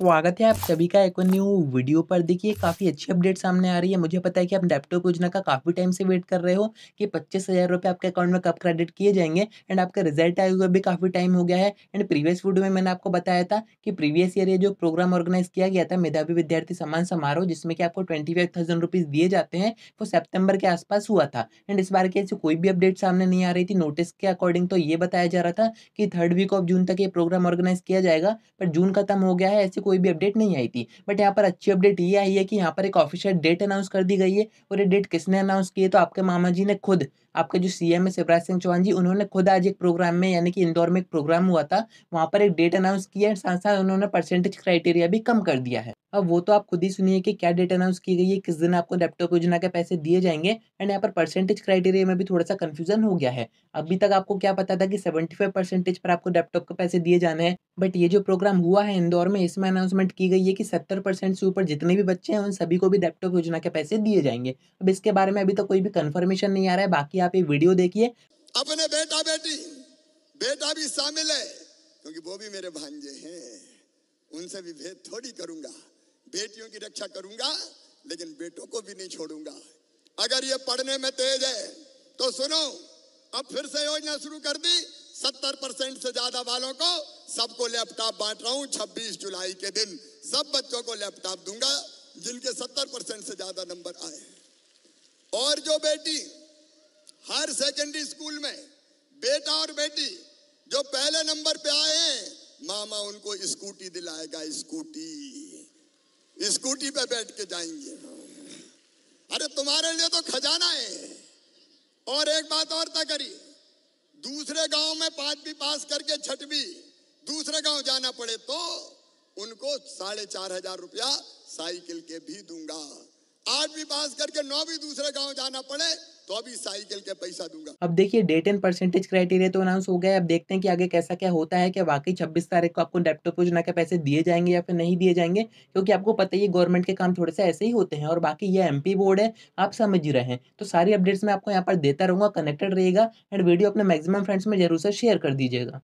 स्वागत है आप सभी का एक न्यू वीडियो पर। देखिए काफ़ी अच्छी अपडेट सामने आ रही है। मुझे पता है कि आप लैपटॉप योजना का काफ़ी टाइम से वेट कर रहे हो कि 25,000 रुपये आपके अकाउंट में कब क्रेडिट किए जाएंगे एंड आपका रिजल्ट आए हुए भी काफ़ी टाइम हो गया है। एंड प्रीवियस वीडियो में मैंने आपको बताया था कि प्रीवियस ईयर ये जो प्रोग्राम ऑर्गेनाइज किया गया था मेधावी विद्यार्थी सम्मान समारोह, जिसमें कि आपको 25,000 रुपीज़ दिए जाते हैं, वो सितंबर के आसपास हुआ था। एंड इस बार की ऐसी कोई भी अपडेट सामने नहीं आ रही थी। नोटिस के अकॉर्डिंग तो ये बताया जा रहा था कि 3rd वीक ऑफ जून तक ये प्रोग्राम ऑर्गेनाइज किया जाएगा, पर जून खत्म हो गया है, ऐसी कोई भी अपडेट नहीं आई थी। बट यहाँ पर अच्छी अपडेट ये आई है कि यहाँ पर एक ऑफिशियल डेट अनाउंस कर दी गई है। और ये डेट किसने अनाउंस की है, तो आपके मामा जी ने खुद, आपके जो सीएम है शिवराज सिंह चौहान जी, उन्होंने खुद आज एक प्रोग्राम में, यानी कि इंदौर में एक प्रोग्राम हुआ था, वहाँ पर एक डेट अनाउंस किया है। साथ साथ उन्होंने परसेंटेज क्राइटेरिया भी कम कर दिया है। अब वो तो आप खुद ही सुनिए कि क्या डेट अनाउंस की गई है, किस दिन आपको लैपटॉप योजना के पैसे दिए जाएंगे। एंड यहाँ पर परसेंटेज क्राइटेरिया में भी थोड़ा सा कन्फ्यूजन हो गया है। अभी तक आपको क्या पता था कि 75% पर आपको लैपटॉप के पैसे दिए जाने हैं, बट ये जो प्रोग्राम हुआ है इंदौर में, इसमें अनाउंसमेंट की गई है कि 70% से ऊपर जितने भी बच्चे हैं उन सभी को भी लैपटॉप योजना के पैसे दिए जाएंगे। अब इसके बारे में अभी तक कोई भी कन्फर्मेशन नहीं आ रहा है। बाकी आप ये वीडियो देखिए। अपने बेटा बेटी, बेटा भी शामिल है क्योंकि वो भी मेरे भांजे हैं, उनसे भी भेद थोड़ी करूंगा। बेटियों की रक्षा करूंगा लेकिन बेटों को भी नहीं छोड़ूंगा। अगर ये पढ़ने में तेज है तो सुनो, अब फिर से योजना शुरू कर दी। 70% से ज्यादा वालों को सबको लैपटॉप बांट रहा हूं। 26 जुलाई के दिन सब बच्चों को लैपटॉप दूंगा जिनके 70% से ज्यादा नंबर आए। और जो बेटी हर सेकेंडरी स्कूल में, बेटा और बेटी जो पहले नंबर पे आए हैं, मामा उनको स्कूटी दिलाएगा। स्कूटी पे बैठ के जाएंगे। अरे तुम्हारे लिए तो खजाना है। और एक बात और तय करी, दूसरे गांव में 5वीं पास करके 6वीं दूसरे गांव जाना पड़े तो उनको 4,500 रुपया साइकिल के भी दूंगा। 8वीं पास करके 9वीं दूसरे गांव जाना पड़े तो अभी साइकिल के पैसा दूंगा। अब देखिए डेट एंड परसेंटेज क्राइटेरिया तो अनाउंस हो गया है। अब देखते हैं कि आगे कैसा क्या होता है, कि वाकई 26 तारीख को आपको लैपटॉप योजना के पैसे दिए जाएंगे या फिर नहीं दिए जाएंगे। क्योंकि आपको पता ही है गवर्नमेंट के काम थोड़े से ऐसे ही होते हैं। और बाकी ये MP बोर्ड है, आप समझ ही रहे हैं। तो सारी अपडेट्स मैं आपको यहाँ पर देता रहूँगा, कनेक्टेड रहेगा। एंड वीडियो अपने मैक्सिमम फ्रेंड्स में जरूर से शेयर कर दीजिएगा।